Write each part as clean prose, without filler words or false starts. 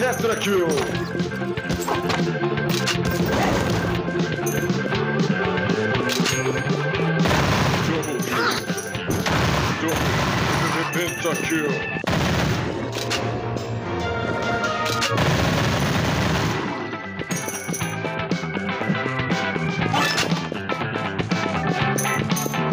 Tetra kill. Double kill. Ready.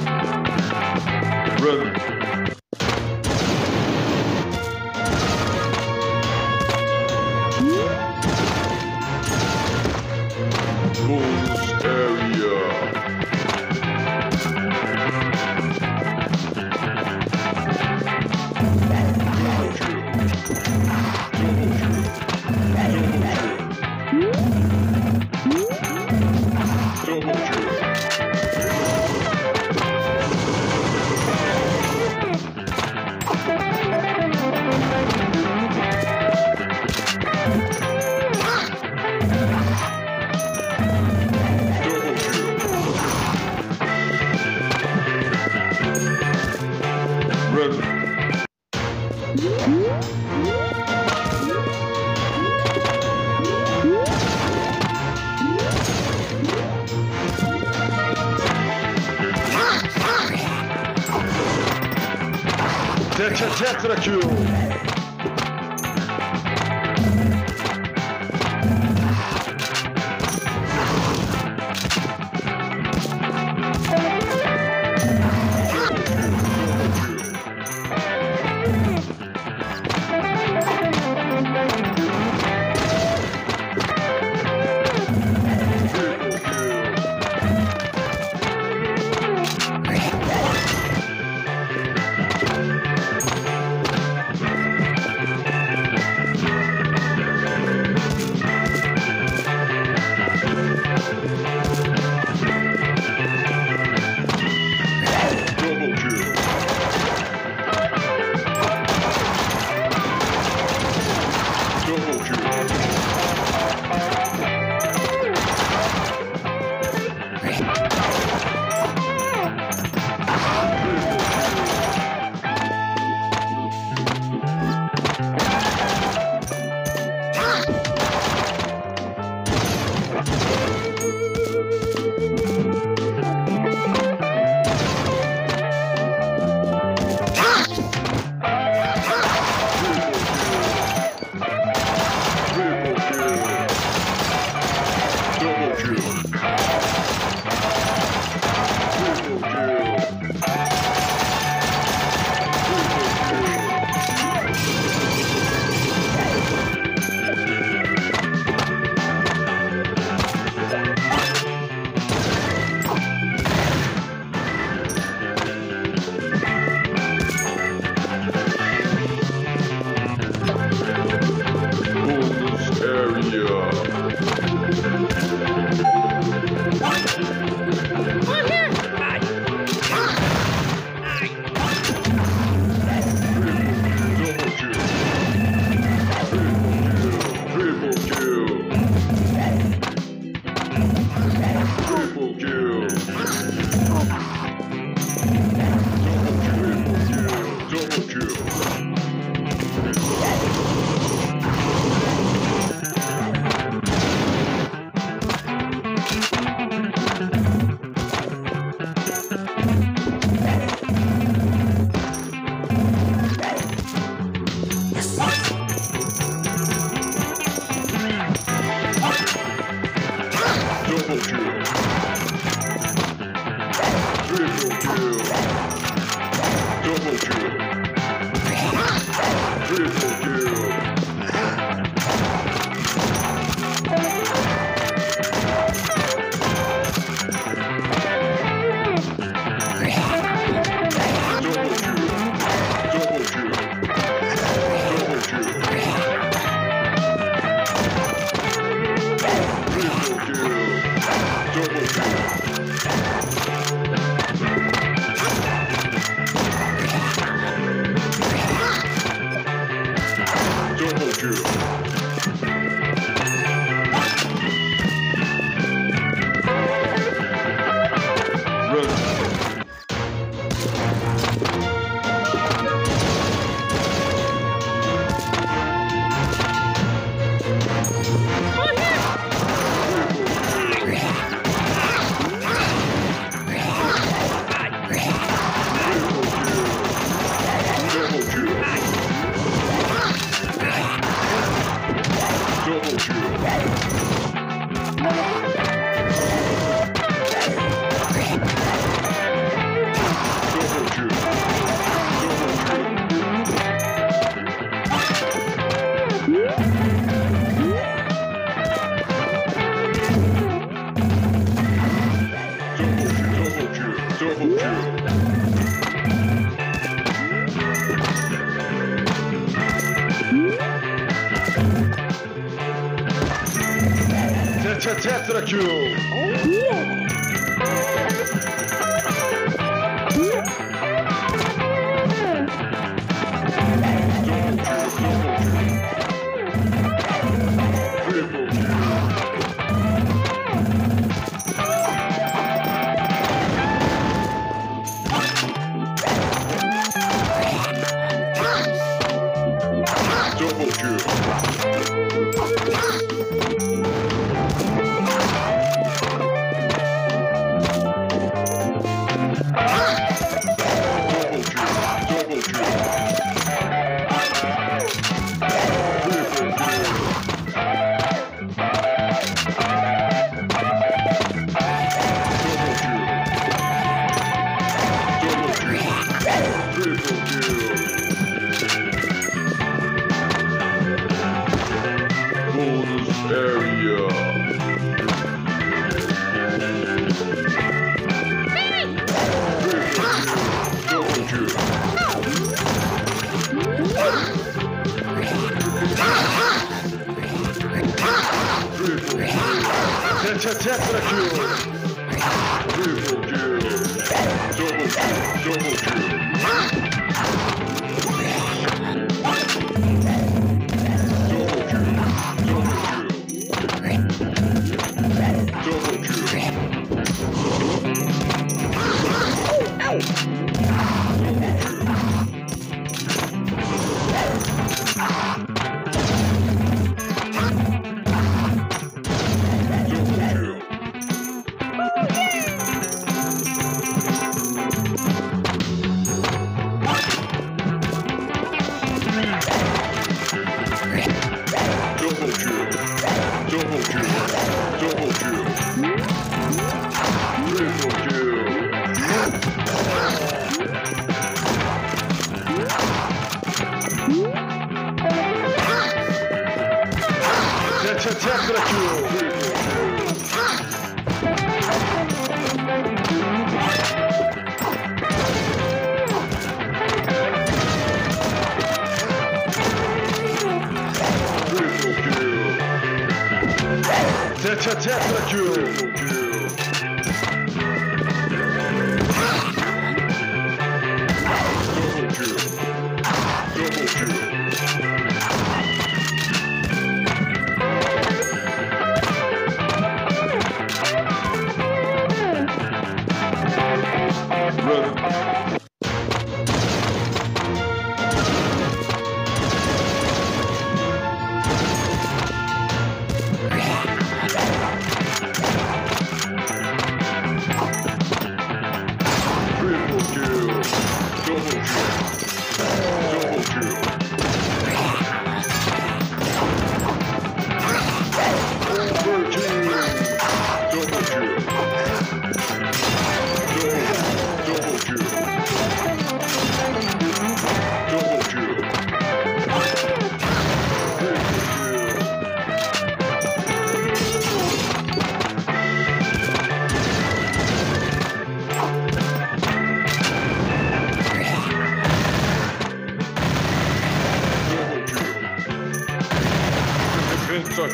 Tetra kill.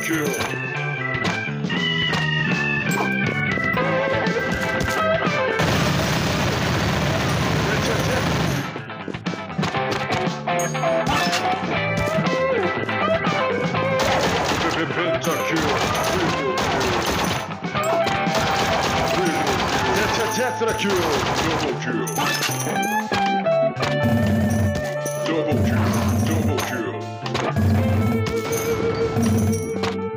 Kill. Extra kill! Double kill! Double kill! Double kill! Triple kill! Double kill!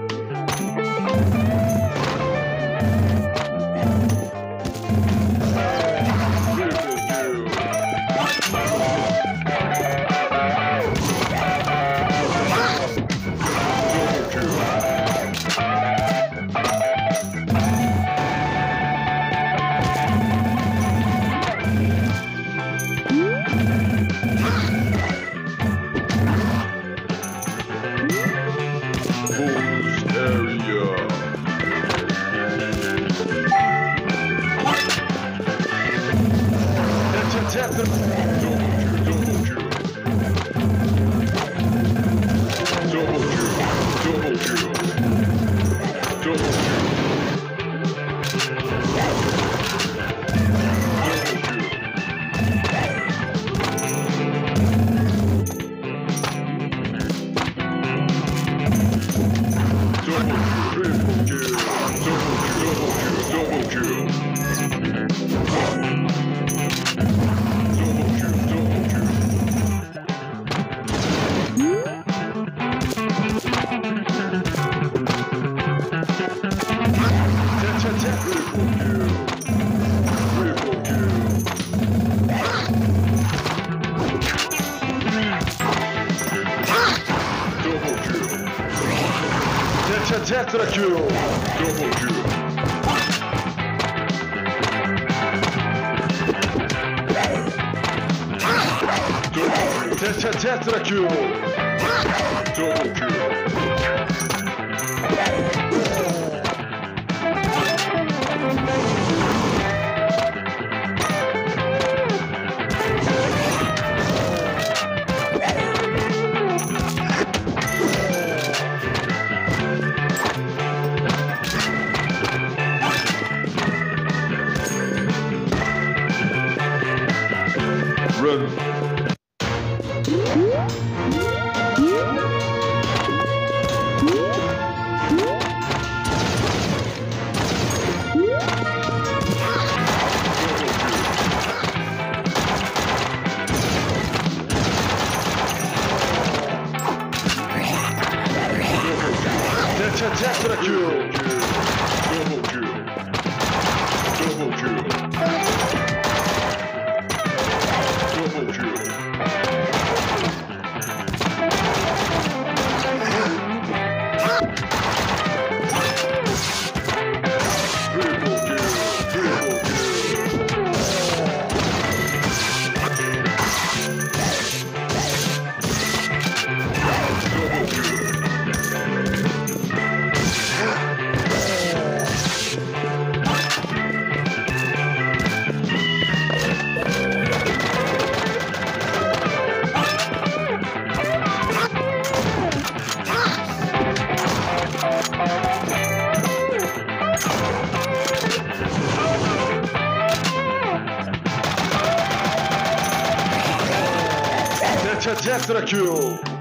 Tetra kill! Double kill! Double kill! Tetra kill! Double kill! Tetra kill! Double kill! Double kill! Double kill! Triple kill! Triple kill! Double kill! Tetra kill!